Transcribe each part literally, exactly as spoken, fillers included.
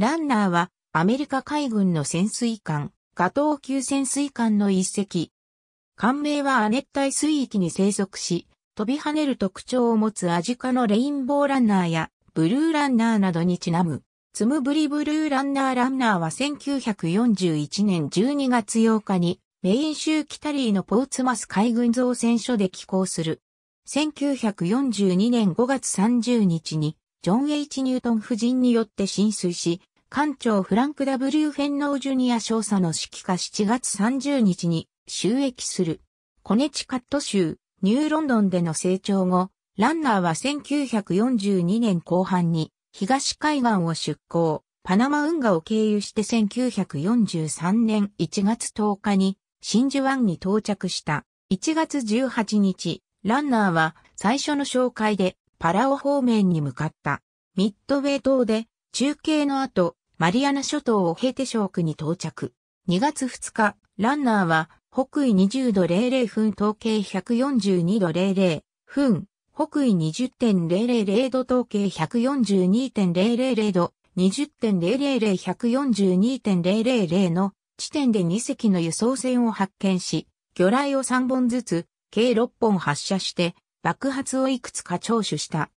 ランナーはアメリカ海軍の潜水艦、ガトー級潜水艦の一隻。艦名は亜熱帯水域に生息し、飛び跳ねる特徴を持つアジ科のレインボーランナーやブルーランナーなどにちなむ。ツムブリブルーランナーランナーはせんきゅうひゃくよんじゅういちねんじゅうにがつようかにメイン州キタリーのポーツマス海軍造船所で寄港する。せんきゅうひゃくよんじゅうにねんごがつさんじゅうにちにジョン・ エイチ ニュートン夫人によって浸水し、艦長フランク・ ダブリュー フェンノー・ジュニア少佐の指揮下しちがつさんじゅうにちに就役する。コネチカット州、ニューロンドンでの成長後、ランナーはせんきゅうひゃくよんじゅうにねんこうはんに東海岸を出港、パナマ運河を経由してせんきゅうひゃくよんじゅうさんねんいちがつとおかに真珠湾に到着した。いちがつじゅうはちにち、ランナーは最初の哨戒でパラオ方面に向かった。ミッドウェー島で中継の後、マリアナ諸島を経てショークに到着。にがつふつか、ランナーは北緯にじゅうどれいれいふん東経ひゃくよんじゅうにどれいれいふん、北緯 にじゅってんれいれいれいど東経 ひゃくよんじゅうにてんれいれいれいど、にじゅってんれいれいれい、ひゃくよんじゅうにてんれいれいれい の地点でにせきの輸送船を発見し、魚雷をさんぼんずつ、計ろっぽん発射して、爆発をいくつか聴取した。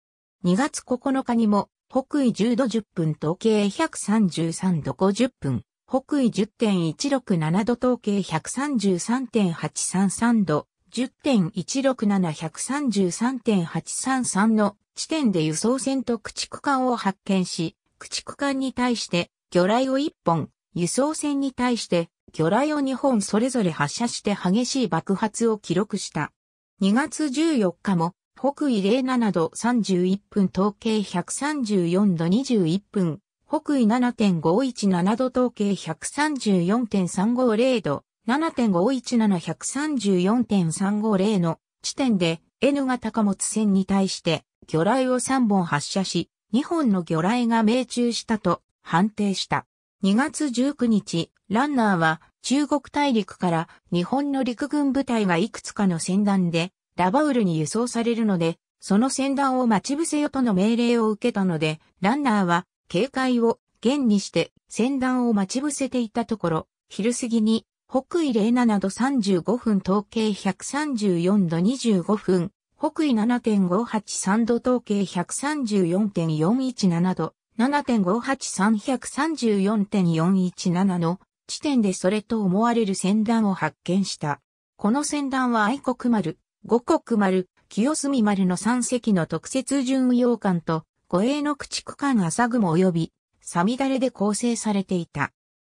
にがつここのかにも、北緯じゅうどじゅっぷん東経ひゃくさんじゅうさんどごじゅっぷん、北緯 じゅってんいちろくななど東経 ひゃくさんじゅうさんてんはちさんさんど、じゅってんいちろくなな、ひゃくさんじゅうさんてんはちさんさん の地点で輸送船と駆逐艦を発見し、駆逐艦に対して魚雷をいっぽん、輸送船に対して魚雷をにほんそれぞれ発射して激しい爆発を記録した。にがつじゅうよっかも北緯れいななどさんじゅういっぷん東経ひゃくさんじゅうよんどにじゅういっぷん、北緯 ななてんごいちななど東経 ひゃくさんじゅうよんてんさんごれいど、ななてんごいちなな、ひゃくさんじゅうよんてんさんごれい の地点で N 型貨物船に対して魚雷をさんぼん発射し、にほんの魚雷が命中したと判定した。にがつじゅうくにち、ランナーは中国大陸から日本の陸軍部隊がいくつかの船団でラバウルに輸送されるので、その船団を待ち伏せよとの命令を受けたので、ランナーは警戒を厳にして船団を待ち伏せていたところ、昼過ぎに北緯れいななどさんじゅうごふん東経ひゃくさんじゅうよんどにじゅうごふん、北緯 ななてんごはちさんど東経 ひゃくさんじゅうよんてんよんいちななど、ななてんごはちさん、ひゃくさんじゅうよんてんよんいちなな の地点でそれと思われる船団を発見した。この船団は愛国丸、五穀丸、清澄丸のさんせきの特設巡洋艦と護衛の駆逐艦朝雲及びさみだれで構成されていた。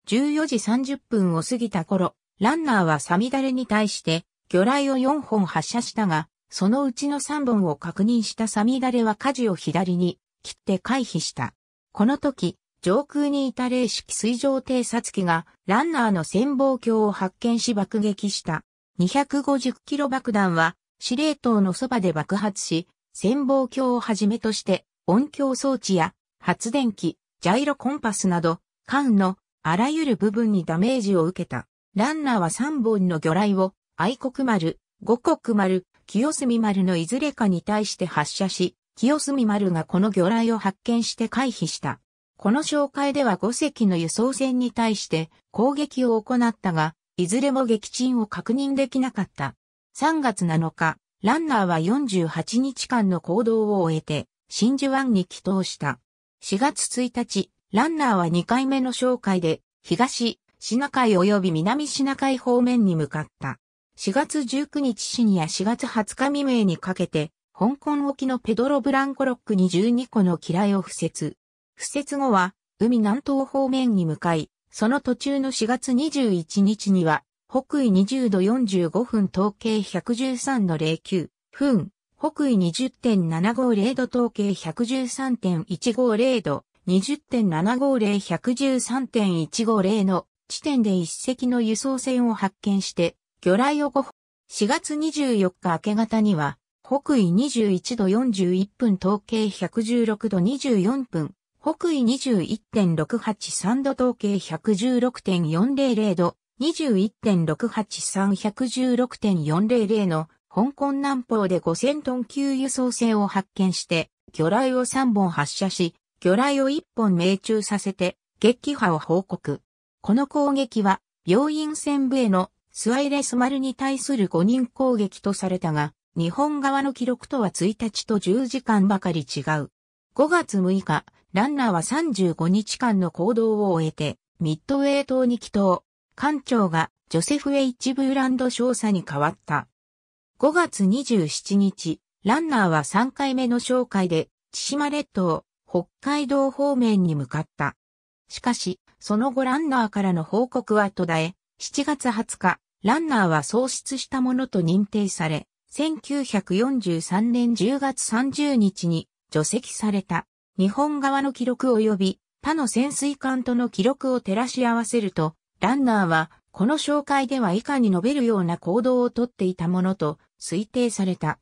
じゅうよじさんじゅっぷんを過ぎた頃、ランナーはさみだれに対して魚雷をよんほん発射したが、そのうちのさんぼんを確認したさみだれは舵を左に切って回避した。この時、上空にいた零式水上偵察機がランナーの潜望鏡を発見し爆撃した。にひゃくごじゅっキロ爆弾は司令塔のそばで爆発し、潜望鏡をはじめとして音響装置や発電機、ジャイロコンパスなど、艦のあらゆる部分にダメージを受けた。ランナーはさんぼんの魚雷を、愛国丸、五穀丸、清澄丸のいずれかに対して発射し、清澄丸がこの魚雷を発見して回避した。この哨戒ではごせきの輸送船に対して攻撃を行ったが、いずれも撃沈を確認できなかった。さんがつなのか、ランナーはよんじゅうはちにちかんの行動を終えて、真珠湾に帰島した。しがつついたち、ランナーはにかいめの哨戒で、東シナ海及び南シナ海方面に向かった。しがつじゅうくにち深夜しがつはつか未明にかけて、香港沖のペドロ・ブランコロックにじゅうにこの機雷を敷設。敷設後は、海南東方面に向かい、その途中のしがつにじゅういちにちには、北緯にじゅうどよんじゅうごふん東経ひゃくじゅうさんどれいきゅうふん、北緯 にじゅってんななごれいど東経 ひゃくじゅうさんてんいちごれいど、にじゅってんななごれい、ひゃくじゅうさんてんいちごれい の地点でいっせきの輸送船を発見して、魚雷をごほん。しがつにじゅうよっか明け方には、北緯にじゅういちどよんじゅういっぷん東経ひゃくじゅうろくどにじゅうよんぷん、北緯 にじゅういってんろくはちさんど東経 ひゃくじゅうろくてんよんぜろぜろど、にじゅういってんろくはちさん、ひゃくじゅうろくてんよんぜろぜろ の香港南方でごせんトン級輸送船を発見して、魚雷をさんぼん発射し、魚雷をいっぽん命中させて、撃破を報告。この攻撃は、病院占部へのスアイレス丸に対するごにん攻撃とされたが、日本側の記録とはいちにちとじゅうじかんばかり違う。ごがつむいか、ランナーはさんじゅうごにちかんの行動を終えて、ミッドウェー島に帰島。艦長がジョセフ・H・ブーランド少佐に変わった。ごがつにじゅうしちにち、ランナーはさんかいめの哨戒で、千島列島、北海道方面に向かった。しかし、その後ランナーからの報告は途絶え、しちがつはつか、ランナーは喪失したものと認定され、せんきゅうひゃくよんじゅうさんねんじゅうがつさんじゅうにちに除籍された。日本側の記録及び他の潜水艦との記録を照らし合わせると、ランナーはこの紹介では以下に述べるような行動をとっていたものと推定された。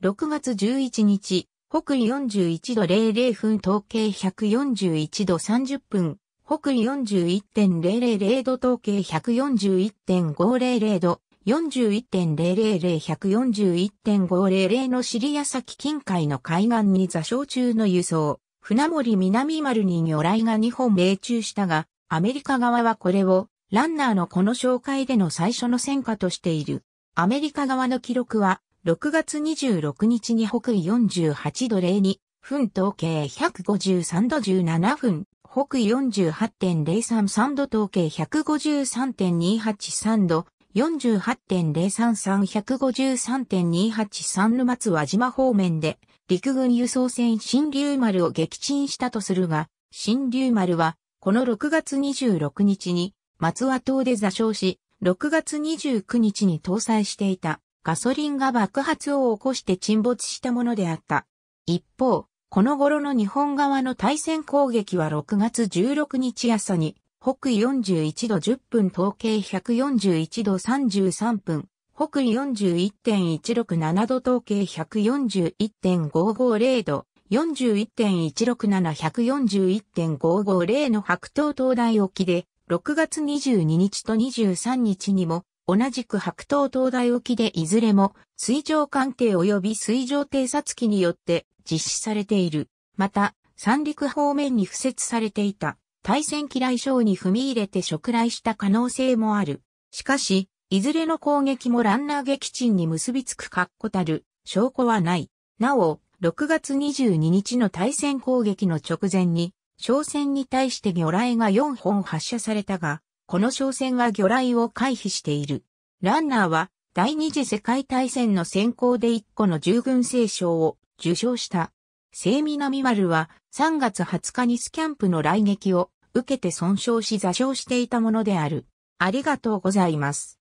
ろくがつじゅういちにち、北緯よんじゅういちどれいれいふん東経ひゃくよんじゅういちどさんじゅっぷん、北緯 よんじゅういちてんれいれいれいど東経 ひゃくよんじゅういちてんごれいれいど、よんじゅういちてんれいれい、ひゃくよんじゅういちてんごれいれい のシリア先近海の海岸に座礁中の輸送、船森南丸に魚雷がにほん命中したが、アメリカ側はこれを、ランナーのこの紹介での最初の戦果としている。アメリカ側の記録は、ろくがつにじゅうろくにちに北緯よんじゅうはちどれいにふん東経ひゃくごじゅうさんどじゅうななふん、北緯 よんじゅうはちてんれいさんさんど東経 ひゃくごじゅうさんてんにはちさんど、よんじゅうはちてんれいさんさん、ひゃくごじゅうさんてんにはちさん 沼津輪島方面で陸軍輸送船新竜丸を撃沈したとするが、新竜丸はこのろくがつにじゅうろくにちに松輪島で座礁し、ろくがつにじゅうくにちに搭載していたガソリンが爆発を起こして沈没したものであった。一方、この頃の日本側の対戦攻撃はろくがつじゅうろくにち朝に、北緯よんじゅういちどじゅっぷん東経ひゃくよんじゅういちどさんじゅうさんぷん、北緯 よんじゅういちてんいちろくななど東経 ひゃくよんじゅういちてんごごれいど、よんじゅういちてんいちろくなな、ひゃくよんじゅういちてんごごれい の白桃灯台沖で、ろくがつにじゅうににちとにじゅうさんにちにも、同じく白桃灯台沖でいずれも、水上艦艇及び水上偵察機によって実施されている。また、三陸方面に敷設されていた。対戦機雷傷に踏み入れて触雷した可能性もある。しかし、いずれの攻撃もランナー撃沈に結びつく確固たる証拠はない。なお、ろくがつにじゅうににちの対戦攻撃の直前に、商船に対して魚雷がよんほん発射されたが、この商船は魚雷を回避している。ランナーは、第二次世界大戦の戦功でいっこの従軍聖章を受章した。聖南丸はさんがつはつかにスキャンプの雷撃を受けて損傷し座礁していたものである。ありがとうございます。